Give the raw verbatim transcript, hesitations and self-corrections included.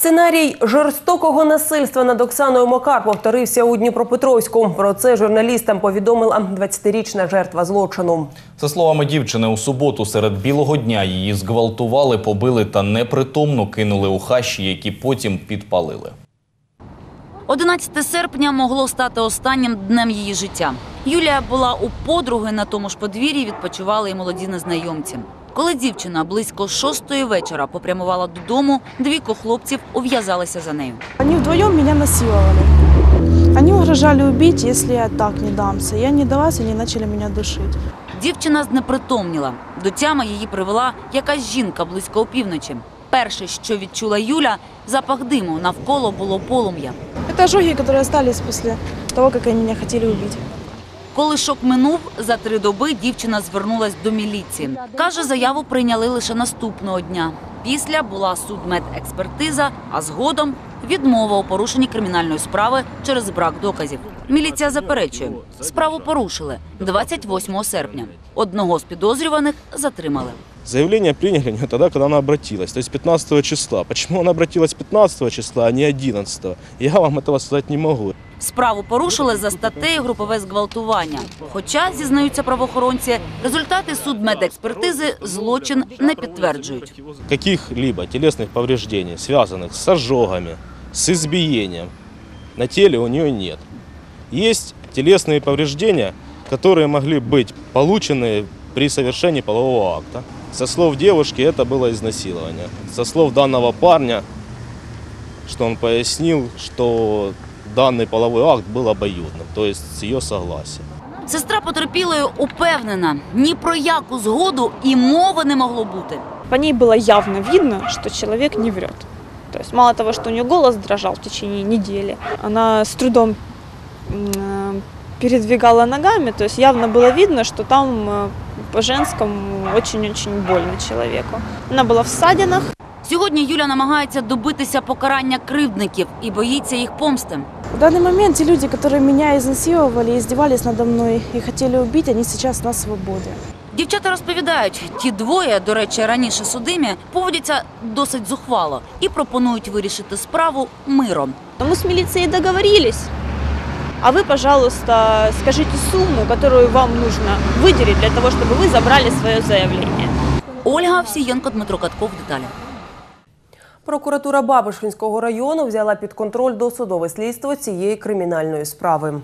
Сценарій жорстокого насильства над Оксаною Макар повторився у Дніпропетровську. Про це журналістам повідомила двадцятирічна жертва злочину. За словами дівчини, у суботу серед білого дня її зґвалтували, побили та непритомну кинули у хащі, які потім підпалили. одинадцяте серпня могло стати останнім днем її життя. Юлія була у подруги, на тому ж подвір'ї відпочивали і молоді незнайомці. Коли дівчина близько шостої вечора попрямувала додому, двійко хлопців ув'язалися за нею. Вони вдвоєм мене насилували. Вони угрожали вбити, якщо я так не дамся. Я не далася, вони почали мене душити. Дівчина знепритомніла. До тями її привела якась жінка близько опівночі. Перше, що відчула Юля – запах диму, навколо було полум'я. Це ожоги, які залишилися після того, як вони мене хотіли вбити. Коли шок минув, за три доби дівчина звернулась до міліції. Каже, заяву прийняли лише наступного дня. Після була судмедекспертиза, а згодом відмова у порушенні кримінальної справи через брак доказів. Міліція заперечує. Справу порушили двадцять восьмого серпня. Одного з підозрюваних затримали. Заявление приняли у нее тогда, когда она обратилась, то есть пятнадцатого числа. Почему она обратилась пятнадцатого числа, а не одиннадцатого? Я вам этого сказать не могу. Справу порушили за статтею групове зґвалтування. Хоча, зізнаються правоохоронці, результати судмедекспертизи злочин не підтверджують. Каких-либо тілесних повреждений, зв'язаних з ожогами, з избиенням, на тілі у нього нет. Є тілесні повреждения, які могли бути отримані при совершении полового акта. Со слов девушки, это было изнасилование. Со слов данного парня, что он пояснил, что данный половой акт был обоюдным, то есть с ее согласия. Сестра потерпілої упевнена, ні про яку згоду і мови не могло бути. По ней было явно видно, что человек не врет. То есть мало того, что у нее голос дрожал в течение недели, она с трудом передвигала ногами, то есть явно было видно, что там по-женському очень-очень больно чоловіку. Вона була в ссадинах. Сьогодні Юля намагається добитися покарання кривдників і боїться їх помсти. В даний момент ті люди, які мене знасилували і здівалися надо мною і хотіли вбити, вони зараз на свободі. Дівчата розповідають, ті двоє, до речі, раніше судимі, поводяться досить зухвало і пропонують вирішити справу миром. Ми з міліцією договорились. А вы, пожалуйста, скажите сумму, которую вам нужно выделить для того, чтобы вы забрали свое заявление. Ольга Всеенко, Дмитро Катков, деталі. Прокуратура Бабушкинського району взяла під контроль досудове слідство цієї кримінальної справи.